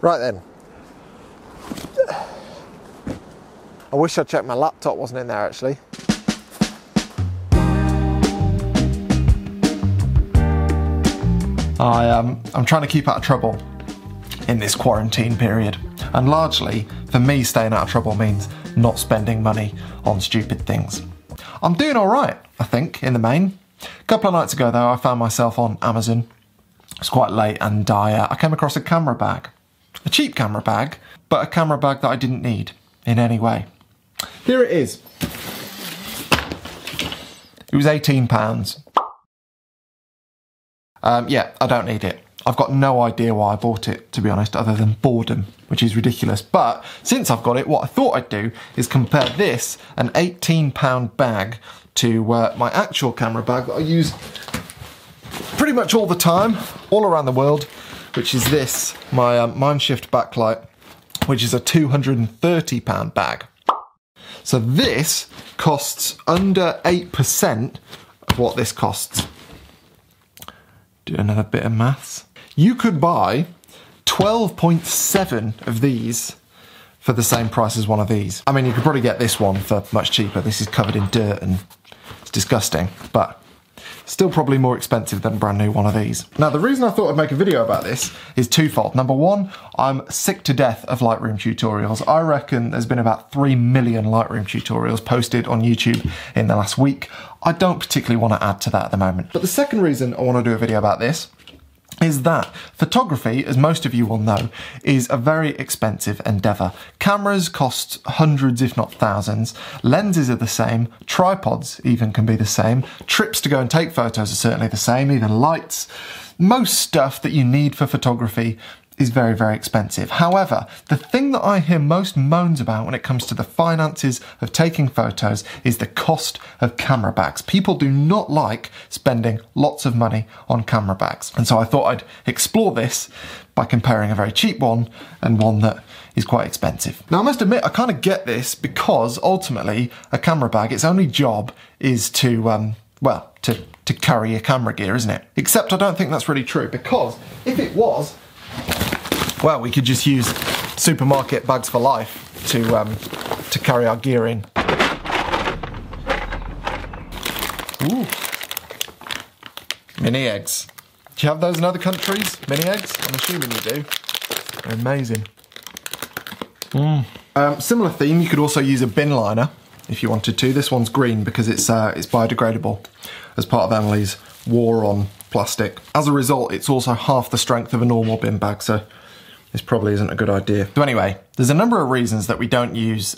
Right then. I wish I'd checked my laptop wasn't in there actually. I'm trying to keep out of trouble in this quarantine period, and largely for me staying out of trouble means not spending money on stupid things. I'm doing alright, I think, in the main. A couple of nights ago though I found myself on Amazon. It's quite late and I came across a camera bag. A cheap camera bag, but a camera bag that I didn't need in any way. Here it is. It was £18. Yeah, I don't need it. I've got no idea why I bought it, to be honest, other than boredom, which is ridiculous. But since I've got it, what I thought I'd do is compare this, an £18 bag, to my actual camera bag that I use pretty much all the time, all around the world, which is this, my Mindshift Backlight, which is a £230 bag. So this costs under 8% of what this costs. Do another bit of maths. You could buy 12.7 of these for the same price as one of these. I mean, you could probably get this one for much cheaper. This is covered in dirt and it's disgusting, but still probably more expensive than a brand new one of these. Now, the reason I thought I'd make a video about this is twofold. Number one, I'm sick to death of Lightroom tutorials. I reckon there's been about 3 million Lightroom tutorials posted on YouTube in the last week. I don't particularly want to add to that at the moment. But the second reason I want to do a video about this is that photography, as most of you will know, is a very expensive endeavour. Cameras cost hundreds, if not thousands. Lenses are the same. Tripods even can be the same. Trips to go and take photos are certainly the same, even lights. Most stuff that you need for photography is very, very expensive. However, the thing that I hear most moans about when it comes to the finances of taking photos is the cost of camera bags. People do not like spending lots of money on camera bags. And so I thought I'd explore this by comparing a very cheap one and one that is quite expensive. Now I must admit, I kind of get this because ultimately a camera bag, its only job is to, well, to carry your camera gear, isn't it? Except I don't think that's really true, because if it was, well, we could just use supermarket bags for life to carry our gear in. Ooh. Mini eggs. Do you have those in other countries? Mini eggs? I'm assuming you do. They're amazing. Mm. Similar theme, you could also use a bin liner if you wanted to. This one's green because it's biodegradable as part of Emily's war on plastic. As a result, it's also half the strength of a normal bin bag, so this probably isn't a good idea. So anyway, there's a number of reasons that we don't use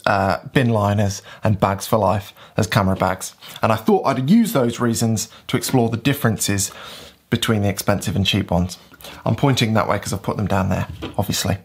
bin liners and bags for life as camera bags, and I thought I'd use those reasons to explore the differences between the expensive and cheap ones. I'm pointing that way because I've put them down there, obviously.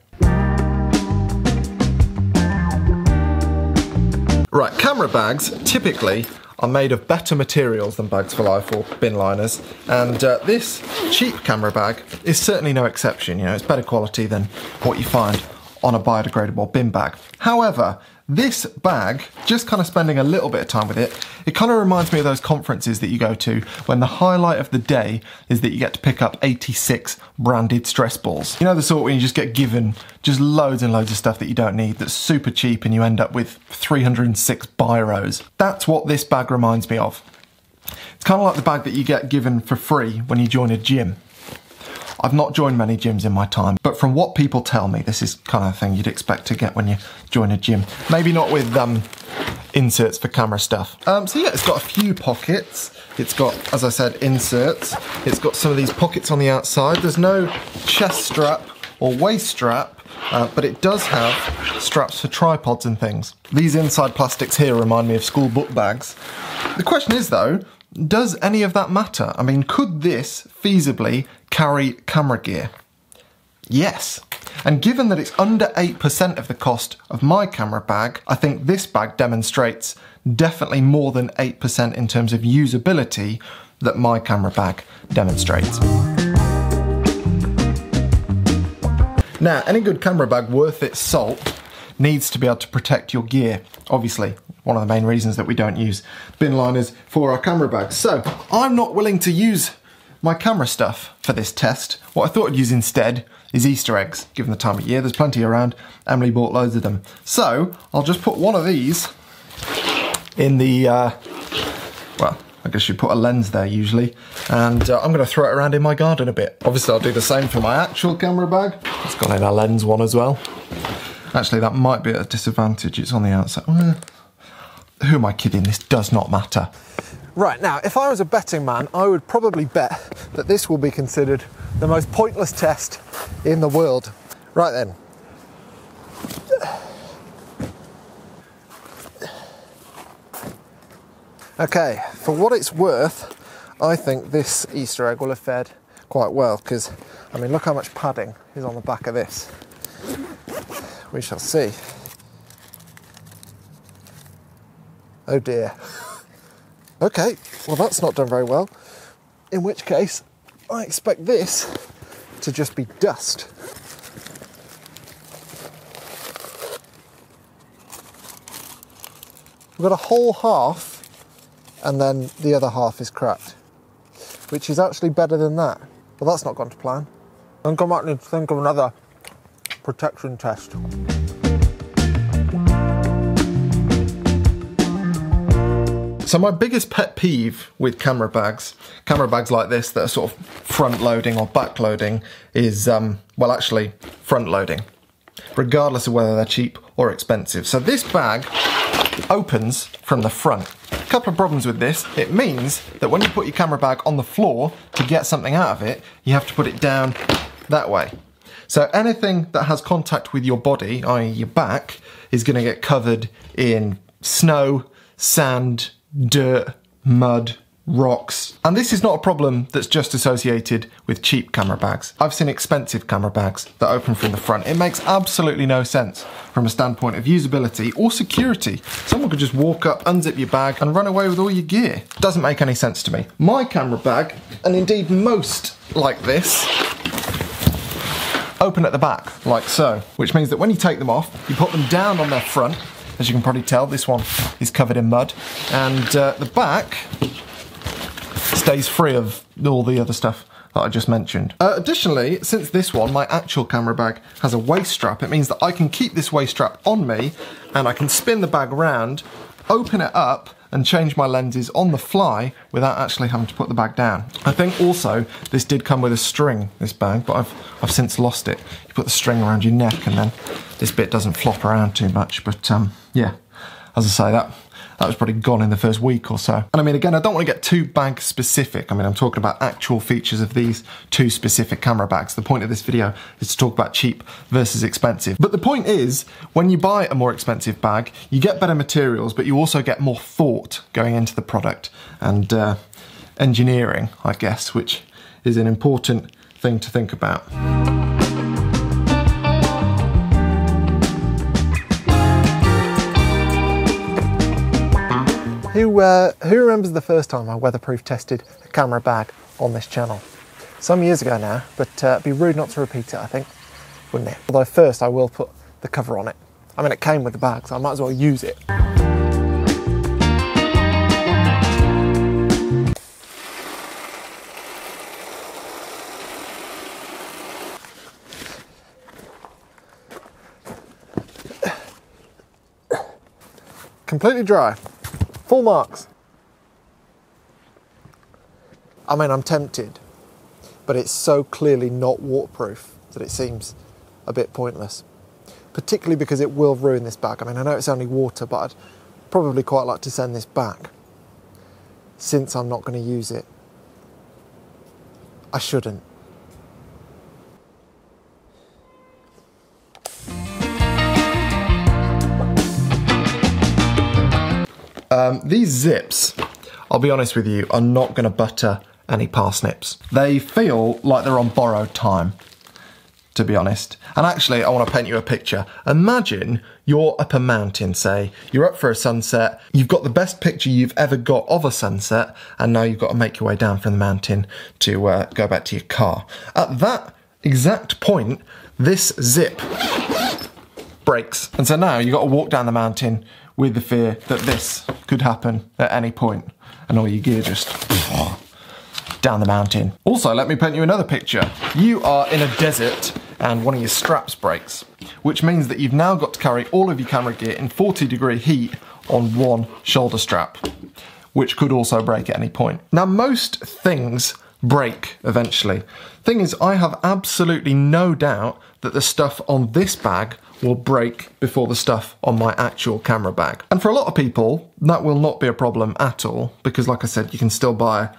Right, camera bags typically are made of better materials than bags for life or bin liners, and this cheap camera bag is certainly no exception. You know, it's better quality than what you find on a biodegradable bin bag. However, this bag, just kind of spending a little bit of time with it, it kind of reminds me of those conferences that you go to when the highlight of the day is that you get to pick up 86 branded stress balls. You know, the sort where you just get given just loads and loads of stuff that you don't need, that's super cheap, and you end up with 306 biros. That's what this bag reminds me of. It's kind of like the bag that you get given for free when you join a gym. I've not joined many gyms in my time, but from what people tell me, this is kind of the thing you'd expect to get when you join a gym. Maybe not with inserts for camera stuff. So yeah, it's got a few pockets. It's got, as I said, inserts. It's got some of these pockets on the outside. There's no chest strap or waist strap, but it does have straps for tripods and things. These inside plastics here remind me of school book bags. The question is though, does any of that matter? I mean, could this feasibly carry camera gear? Yes. And given that it's under 8% of the cost of my camera bag, I think this bag demonstrates definitely more than 8% in terms of usability that my camera bag demonstrates. Now, any good camera bag worth its salt needs to be able to protect your gear, obviously. One of the main reasons that we don't use bin liners for our camera bags. So I'm not willing to use my camera stuff for this test. What I thought I'd use instead is Easter eggs, given the time of year. There's plenty around. Emily bought loads of them. So I'll just put one of these in the, well, I guess you put a lens there usually, and I'm gonna throw it around in my garden a bit. Obviously I'll do the same for my actual camera bag. It's got in a lens one as well. Actually, that might be at a disadvantage. It's on the outside. Who am I kidding? This does not matter. Right, now, if I was a betting man, I would probably bet that this will be considered the most pointless test in the world. Right then. Okay, for what it's worth, I think this Easter egg will have fared quite well, because, I mean, look how much padding is on the back of this. We shall see. Oh dear. Okay, well that's not done very well. In which case, I expect this to just be dust. We've got a whole half, and then the other half is cracked, which is actually better than that. But that's not gone to plan. I think I might need to think of another protection test. So my biggest pet peeve with camera bags like this that are sort of front loading or back loading is, well actually front loading, regardless of whether they're cheap or expensive. So this bag opens from the front. A couple of problems with this. It means that when you put your camera bag on the floor to get something out of it, you have to put it down that way. So anything that has contact with your body, i.e. your back, is going to get covered in snow, sand, dirt, mud, rocks. And this is not a problem that's just associated with cheap camera bags. I've seen expensive camera bags that open from the front. It makes absolutely no sense from a standpoint of usability or security. Someone could just walk up, unzip your bag and run away with all your gear. Doesn't make any sense to me. My camera bag, and indeed most like this, open at the back, like so, which means that when you take them off, you put them down on their front. As you can probably tell, this one is covered in mud, and the back stays free of all the other stuff that I just mentioned. Additionally, since this one, my actual camera bag, has a waist strap, it means that I can keep this waist strap on me, and I can spin the bag around, open it up, and change my lenses on the fly without actually having to put the bag down. I think also this did come with a string, this bag, but I've since lost it. You put the string around your neck and then this bit doesn't flop around too much, but yeah, as I say, that was probably gone in the first week or so. And I mean, again, I don't want to get too bag specific. I mean, I'm talking about actual features of these two specific camera bags. The point of this video is to talk about cheap versus expensive. But the point is, when you buy a more expensive bag, you get better materials, but you also get more thought going into the product and engineering, I guess, which is an important thing to think about. Who remembers the first time I weatherproof tested a camera bag on this channel? Some years ago now, but it'd be rude not to repeat it, I think, wouldn't it? Although first I will put the cover on it. I mean, it came with the bag, so I might as well use it. Completely dry. Full marks. I mean, I'm tempted, but it's so clearly not waterproof that it seems a bit pointless, particularly because it will ruin this bag. I mean, I know it's only water, but I'd probably quite like to send this back since I'm not going to use it. I shouldn't. These zips, I'll be honest with you, are not going to butter any parsnips. They feel like they're on borrowed time, to be honest. And actually, I want to paint you a picture. Imagine you're up a mountain, say. You're up for a sunset. You've got the best picture you've ever got of a sunset, and now you've got to make your way down from the mountain to go back to your car. At that exact point, this zip breaks. And so now you've got to walk down the mountain with the fear that this could happen at any point, and all your gear just down the mountain. Also, let me paint you another picture. You are in a desert and one of your straps breaks, which means that you've now got to carry all of your camera gear in 40-degree heat on one shoulder strap, which could also break at any point. Now, most things break eventually. Thing is, I have absolutely no doubt that the stuff on this bag will break before the stuff on my actual camera bag. And for a lot of people, that will not be a problem at all, because like I said, you can still buy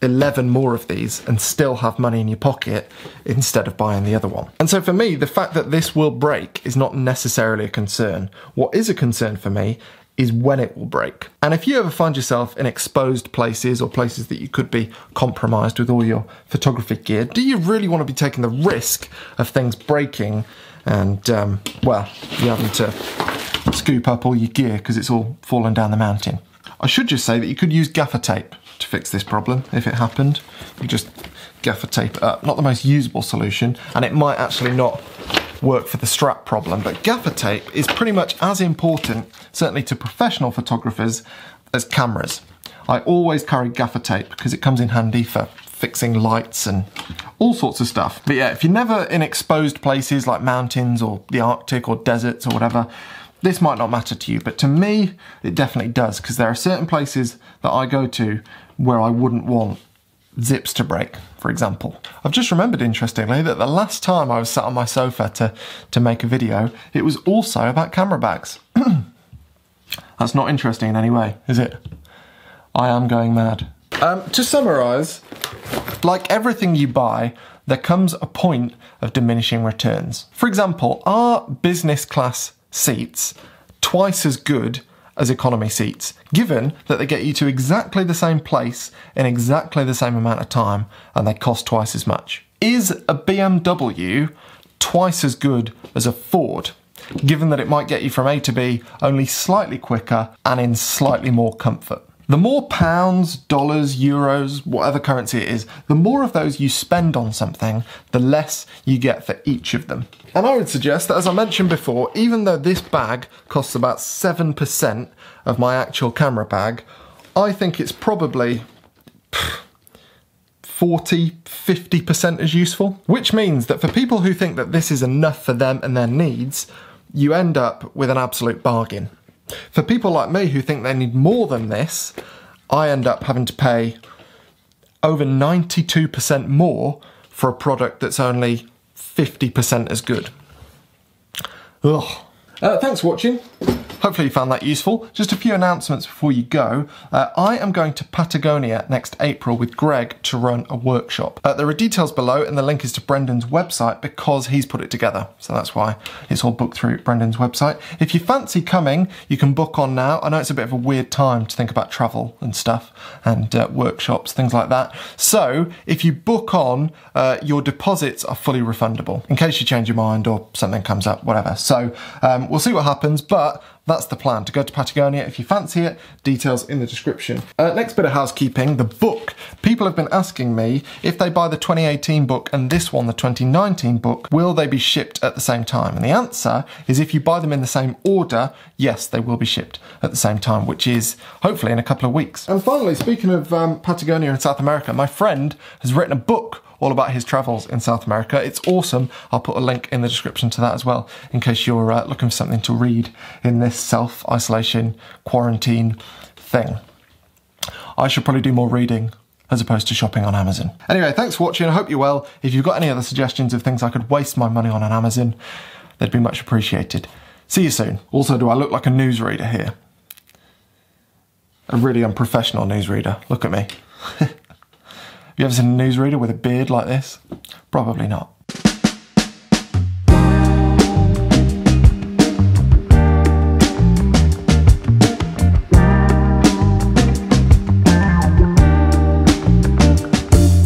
11 more of these and still have money in your pocket instead of buying the other one. And so for me, the fact that this will break is not necessarily a concern. What is a concern for me is when it will break. And if you ever find yourself in exposed places or places that you could be compromised with all your photography gear, do you really want to be taking the risk of things breaking and, well, you having to scoop up all your gear because it's all fallen down the mountain? I should just say that you could use gaffer tape to fix this problem if it happened. You just gaffer tape it up. Not the most usable solution, and it might actually not work for the strap problem, but gaffer tape is pretty much as important, certainly to professional photographers, as cameras. I always carry gaffer tape because it comes in handy for fixing lights and all sorts of stuff. But yeah, if you're never in exposed places like mountains or the Arctic or deserts or whatever, this might not matter to you, but to me, it definitely does, because there are certain places that I go to where I wouldn't want zips to break, for example. I've just remembered, interestingly, that the last time I was sat on my sofa to make a video, it was also about camera bags. That's not interesting in any way, is it? I am going mad. To summarise, like everything you buy, there comes a point of diminishing returns. For example, are business class seats twice as good as economy seats, given that they get you to exactly the same place in exactly the same amount of time and they cost twice as much? Is a BMW twice as good as a Ford, given that it might get you from A to B only slightly quicker and in slightly more comfort? The more pounds, dollars, euros, whatever currency it is, the more of those you spend on something, the less you get for each of them. And I would suggest that, as I mentioned before, even though this bag costs about 7% of my actual camera bag, I think it's probably 40-50% as useful. Which means that for people who think that this is enough for them and their needs, you end up with an absolute bargain. For people like me who think they need more than this, I end up having to pay over 92% more for a product that's only 50% as good. Ugh. Thanks for watching. Hopefully you found that useful. Just a few announcements before you go. I am going to Patagonia next April with Greg to run a workshop. There are details below, and the link is to Brendan's website because he's put it together. So that's why it's all booked through Brendan's website. If you fancy coming, you can book on now. I know it's a bit of a weird time to think about travel and stuff and workshops, things like that. So if you book on, your deposits are fully refundable in case you change your mind or something comes up, whatever. So we'll see what happens, but that's the plan, to go to Patagonia if you fancy it. Details in the description. Next bit of housekeeping, the book. People have been asking me, if they buy the 2018 book and this one, the 2019 book, will they be shipped at the same time? And the answer is, if you buy them in the same order, yes, they will be shipped at the same time, which is hopefully in a couple of weeks. And finally, speaking of Patagonia in South America, my friend has written a book all about his travels in South America. It's awesome. I'll put a link in the description to that as well, in case you're looking for something to read in this self-isolation quarantine thing. I should probably do more reading as opposed to shopping on Amazon. Anyway, thanks for watching. I hope you're well. If you've got any other suggestions of things I could waste my money on Amazon, they'd be much appreciated. See you soon. Also, do I look like a newsreader here? A really unprofessional newsreader. Look at me. Have you ever seen a newsreader with a beard like this? Probably not.